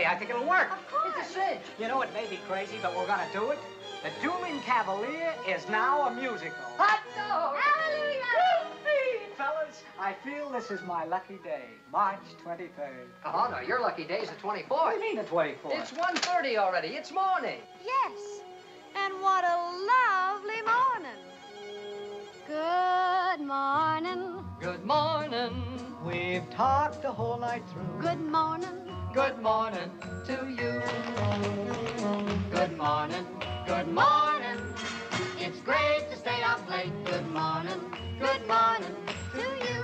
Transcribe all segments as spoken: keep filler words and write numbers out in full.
way. I think it'll work. Of course. It's a cinch. You know, it may be crazy, but we're going to do it. The Dooming Cavalier is now a musical. Hot dog! Hallelujah! Whoopee, fellas, I feel this is my lucky day, March twenty-third. Oh, no, your lucky day is the twenty-fourth. What do you mean the twenty-fourth? It's one thirty already. It's morning. Yes, and what a lovely morning. Good morning. Good morning. We've talked the whole night through. Good morning. Good morning to you. Good morning. Good morning. It's great to stay up late. Good morning. Good morning to you.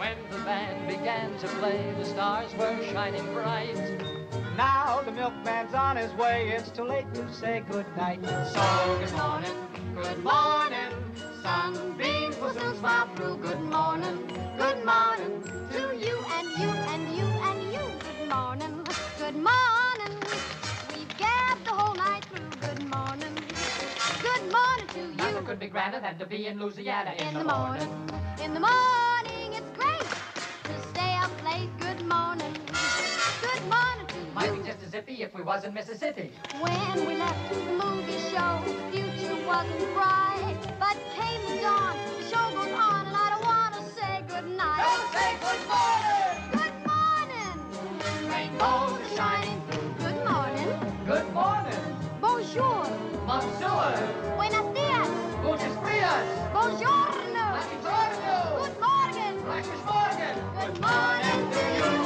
When the band began to play, the stars were shining bright. Now the milkman's on his way. It's too late to say good night. So good morning. Good morning. Sunbeams will soon smile through. Good morning. Good morning to you and you and you and you. Good morning. Good morning. We've gabbed the whole night through. Good morning. Good morning to you. Nothing could be grander than to be in Louisiana in, in the, the morning. morning. In the morning, it's great to stay up late. Good morning. Good morning to you. Might be just as iffy if we was in Mississippi. When we left the movie show, the future wasn't bright, but came the dawn. The show goes on, and I don't want to say good night. Don't say good morning. Good morning. Rainbows are shining through. Good morning. Good morning. Bonjour. Monsieur. Buenos dias. Buenos dias. Buongiorno. Buongiorno. Good morning. Good morning. Good morning to you.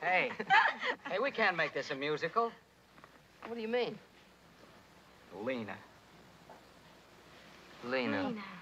Hey, hey, we can't make this a musical. What do you mean? Lena. Lena. Lena.